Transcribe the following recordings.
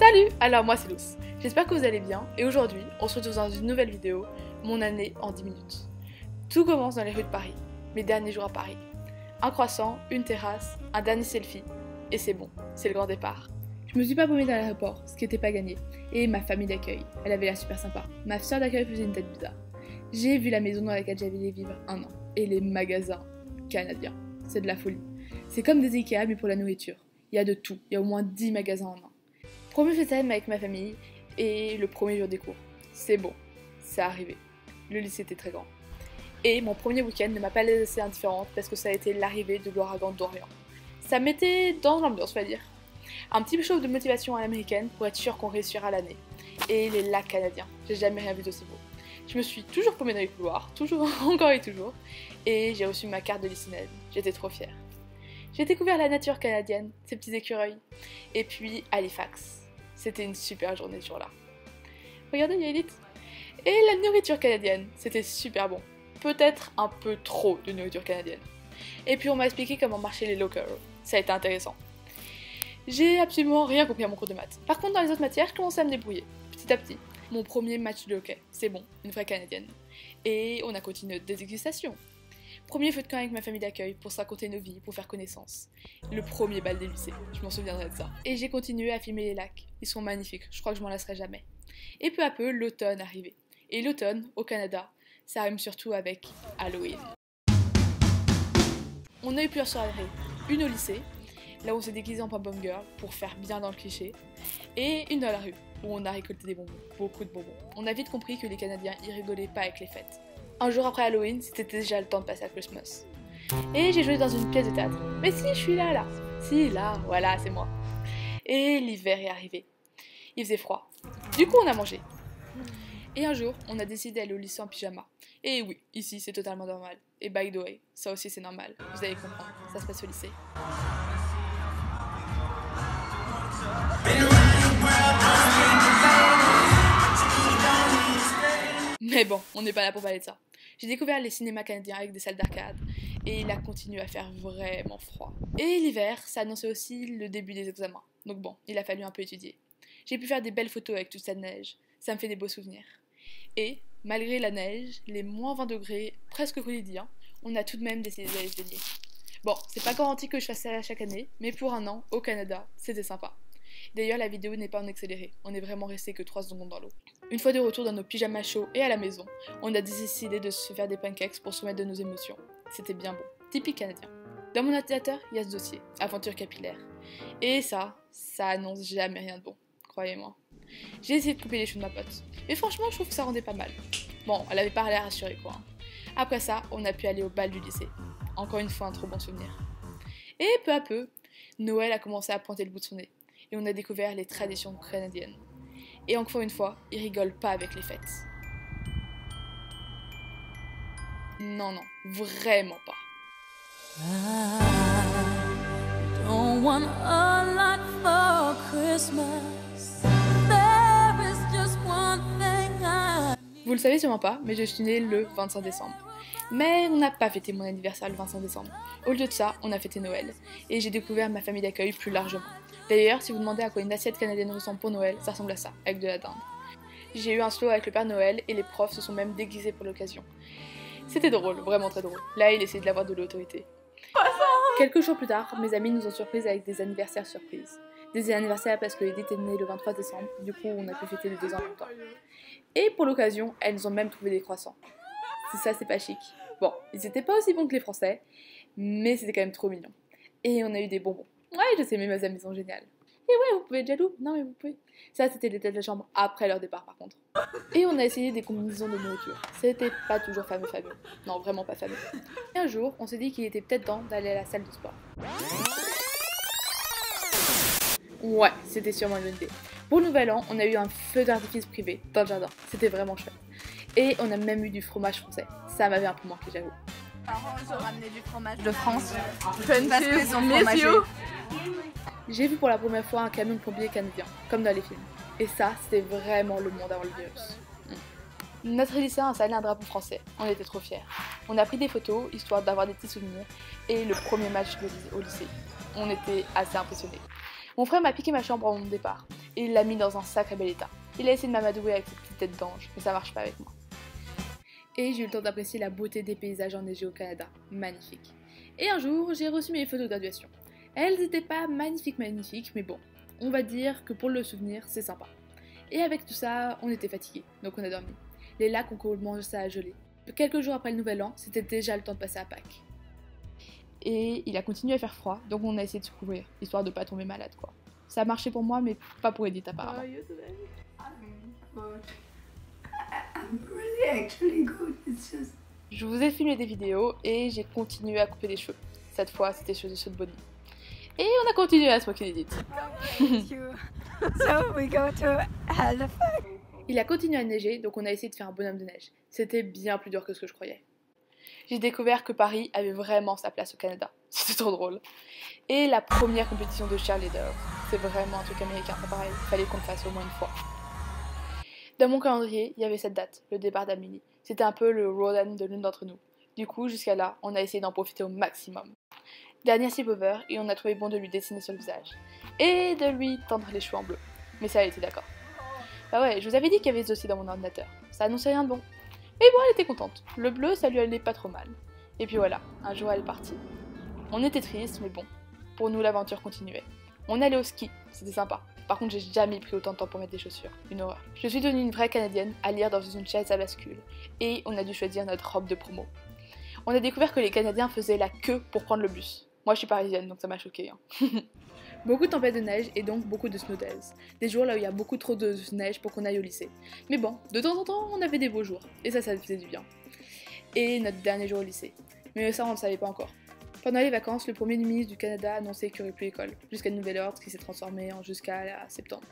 Salut! Alors moi c'est Luce, j'espère que vous allez bien et aujourd'hui on se retrouve dans une nouvelle vidéo, mon année en 10 minutes. Tout commence dans les rues de Paris, mes derniers jours à Paris. Un croissant, une terrasse, un dernier selfie et c'est bon, c'est le grand départ. Je me suis pas paumée dans l'aéroport, ce qui n'était pas gagné, et ma famille d'accueil, elle avait l'air super sympa. Ma soeur d'accueil faisait une tête bizarre. J'ai vu la maison dans laquelle j'allais vivre un an et les magasins canadiens, c'est de la folie. C'est comme des Ikea mais pour la nourriture, il y a de tout, il y a au moins 10 magasins en un. Premier FaceTime avec ma famille et le premier jour des cours. C'est bon, c'est arrivé. Le lycée était très grand. Et mon premier week-end ne m'a pas laissé indifférente parce que ça a été l'arrivée de l'ouragan d'Orient. Ça mettait dans l'ambiance, on va dire. Un petit peu de motivation à l'américaine pour être sûr qu'on réussira l'année. Et les lacs canadiens, j'ai jamais rien vu d'aussi beau. Je me suis toujours paumée dans les couloirs, toujours, encore et toujours. Et j'ai reçu ma carte de lycée. J'étais trop fière. J'ai découvert la nature canadienne, ses petits écureuils. Et puis Halifax. C'était une super journée ce jour-là. Regardez, il y a Edith. Et la nourriture canadienne, c'était super bon. Peut-être un peu trop de nourriture canadienne. Et puis on m'a expliqué comment marchaient les locals. Ça a été intéressant. J'ai absolument rien compris à mon cours de maths. Par contre, dans les autres matières, je commençais à me débrouiller, petit à petit. Mon premier match de hockey, c'est bon, une vraie canadienne. Et on a continué notre dégustations. Premier feu de camp avec ma famille d'accueil pour se raconter nos vies, pour faire connaissance. Le premier bal des lycées, je m'en souviendrai de ça. Et j'ai continué à filmer les lacs, ils sont magnifiques, je crois que je m'en lasserai jamais. Et peu à peu, l'automne arrivait. Et l'automne, au Canada, ça rime surtout avec Halloween. On a eu plusieurs soirées, une au lycée, là où on s'est déguisé en pom-pom girl pour faire bien dans le cliché, et une dans la rue, où on a récolté des bonbons, beaucoup de bonbons. On a vite compris que les Canadiens y rigolaient pas avec les fêtes. Un jour après Halloween, c'était déjà le temps de passer à Christmas. Et j'ai joué dans une pièce de théâtre. Mais si, je suis là. Si, là, voilà, c'est moi. Et l'hiver est arrivé. Il faisait froid. Du coup, on a mangé. Et un jour, on a décidé d'aller au lycée en pyjama. Et oui, ici, c'est totalement normal. Et by the way, ça aussi, c'est normal. Vous allez comprendre, ça se passe au lycée. Mais bon, on n'est pas là pour parler de ça. J'ai découvert les cinémas canadiens avec des salles d'arcade et il a continué à faire vraiment froid. Et l'hiver, ça annonçait aussi le début des examens. Donc bon, il a fallu un peu étudier. J'ai pu faire des belles photos avec toute cette neige. Ça me fait des beaux souvenirs. Et malgré la neige, les -20 degrés presque quotidiens, on a tout de même décidé d'aller se baigner. Bon, c'est pas garanti que je fasse ça chaque année, mais pour un an, au Canada, c'était sympa. D'ailleurs, la vidéo n'est pas en accéléré, on est vraiment resté que 3 secondes dans l'eau. Une fois de retour dans nos pyjamas chauds et à la maison, on a décidé de se faire des pancakes pour se remettre de nos émotions. C'était bien bon, typique canadien. Dans mon ordinateur, il y a ce dossier, aventure capillaire. Et ça annonce jamais rien de bon, croyez-moi. J'ai essayé de couper les cheveux de ma pote, mais franchement, je trouve que ça rendait pas mal. Bon, elle avait pas l'air rassurée quoi. Après ça, on a pu aller au bal du lycée. Encore une fois, un trop bon souvenir. Et peu à peu, Noël a commencé à pointer le bout de son nez. Et on a découvert les traditions canadiennes. Et encore une fois, ils rigolent pas avec les fêtes. Non, non, vraiment pas. I don't want a lot for Christmas. There is just one thing I need. Vous le savez sûrement pas, mais je suis née le 25 décembre. Mais on n'a pas fêté mon anniversaire le 25 décembre. Au lieu de ça, on a fêté Noël. Et j'ai découvert ma famille d'accueil plus largement. D'ailleurs, si vous demandez à quoi une assiette canadienne ressemble pour Noël, ça ressemble à ça, avec de la dinde. J'ai eu un slow avec le Père Noël et les profs se sont même déguisés pour l'occasion. C'était drôle, vraiment très drôle. Là, il essayait de l'avoir de l'autorité. Quelques jours plus tard, mes amis nous ont surprises avec des anniversaires surprises. Des anniversaires parce que Edith est née le 23 décembre, du coup on a pu fêter les 2 ans en même temps. Et pour l'occasion, elles nous ont même trouvé des croissants. Si ça, c'est pas chic. Bon, ils étaient pas aussi bons que les Français, mais c'était quand même trop mignon. Et on a eu des bonbons. Ouais, je sais, mais mes amis sont géniales. Et ouais, vous pouvez être jaloux. Non, mais vous pouvez. Ça, c'était les têtes de la chambre après leur départ, par contre. Et on a essayé des combinaisons de nourriture. C'était pas toujours fameux. Non, vraiment pas fameux. Et un jour, on s'est dit qu'il était peut-être temps d'aller à la salle de sport. Ouais, c'était sûrement une bonne idée. Pour le nouvel an, on a eu un feu d'artifice privé dans le jardin. C'était vraiment chouette. Et on a même eu du fromage français. Ça m'avait un peu manqué, j'avoue. Mes parents nous ont ramené du fromage de France. Parce qu'ils ont fromagé. J'ai vu pour la première fois un camion de pompiers canadien, comme dans les films. Et ça, c'était vraiment le monde avant le virus. Notre lycée a installé un drapeau français. On était trop fiers. On a pris des photos, histoire d'avoir des petits souvenirs. Et le premier match au lycée. On était assez impressionnés. Mon frère m'a piqué ma chambre avant mon départ. et il l'a mis dans un sacré bel état. Il a essayé de m'amadouer avec cette petite tête d'ange, mais ça marche pas avec moi. Et j'ai eu le temps d'apprécier la beauté des paysages enneigés au Canada, magnifique. Et un jour, j'ai reçu mes photos de graduation. Elles n'étaient pas magnifiques, mais bon, on va dire que pour le souvenir, c'est sympa. Et avec tout ça, on était fatigués, donc on a dormi. Les lacs ont commencé à geler. Quelques jours après le nouvel an, c'était déjà le temps de passer à Pâques. Et il a continué à faire froid, donc on a essayé de se couvrir, histoire de pas tomber malade quoi. Ça a marché pour moi, mais pas pour Edith apparemment. Je vous ai filmé des vidéos et j'ai continué à couper des cheveux. Cette fois, c'était chez les cheveux de Bonnie. Et on a continué à se moquer d'Edith. Il a continué à neiger, donc on a essayé de faire un bonhomme de neige. C'était bien plus dur que ce que je croyais. J'ai découvert que Paris avait vraiment sa place au Canada. C'était trop drôle. Et la première compétition de cheerleader, c'est vraiment un truc américain, pas pareil. Fallait qu'on le fasse au moins une fois. Dans mon calendrier, il y avait cette date, le départ d'Amélie. C'était un peu le road end de l'une d'entre nous. Du coup, jusqu'à là, on a essayé d'en profiter au maximum. Dernier sleepover, et on a trouvé bon de lui dessiner sur le visage. Et de lui tendre les cheveux en bleu. Mais ça, elle était d'accord. Bah ouais, je vous avais dit qu'il y avait ceci dans mon ordinateur. Ça annonçait rien de bon. Mais bon, elle était contente. Le bleu, ça lui allait pas trop mal. Et puis voilà, un jour, elle est partie. On était tristes, mais bon. Pour nous, l'aventure continuait. On allait au ski, c'était sympa. Par contre, j'ai jamais pris autant de temps pour mettre des chaussures. Une horreur. Je suis devenue une vraie Canadienne à lire dans une chaise à bascule. Et on a dû choisir notre robe de promo. On a découvert que les Canadiens faisaient la queue pour prendre le bus. Moi, je suis parisienne, donc ça m'a choquée. Hein. Beaucoup de tempêtes de neige et donc beaucoup de snow days. Des jours là où il y a beaucoup trop de neige pour qu'on aille au lycée. Mais bon, de temps en temps, on avait des beaux jours. Et ça faisait du bien. Et notre dernier jour au lycée. Mais ça, on ne le savait pas encore. Pendant les vacances, le premier ministre du Canada a annoncé qu'il n'y aurait plus d'école, jusqu'à nouvel ordre qui s'est transformé en jusqu'à septembre.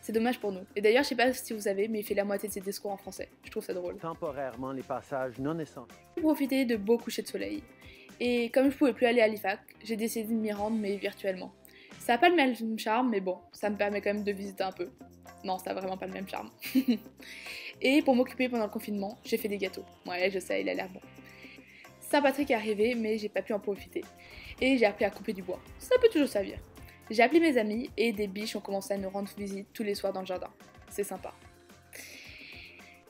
C'est dommage pour nous. Et d'ailleurs, je sais pas si vous savez, mais il fait la moitié de ses discours en français. Je trouve ça drôle. Temporairement, les passages non essentiels. J'ai profité de beaux couchers de soleil. Et comme je pouvais plus aller à Halifax, j'ai décidé de m'y rendre, mais virtuellement. Ça n'a pas le même charme, mais bon, ça me permet quand même de visiter un peu. Non, ça n'a vraiment pas le même charme. Et pour m'occuper pendant le confinement, j'ai fait des gâteaux. Ouais, je sais, il a l'air bon. Saint-Patrick est arrivé, mais j'ai pas pu en profiter. Et j'ai appris à couper du bois. Ça peut toujours servir. J'ai appelé mes amis et des biches ont commencé à nous rendre visite tous les soirs dans le jardin. C'est sympa.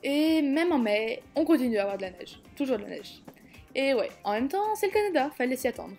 Et même en mai, on continue à avoir de la neige. Toujours de la neige. Et ouais, en même temps, c'est le Canada, fallait s'y attendre.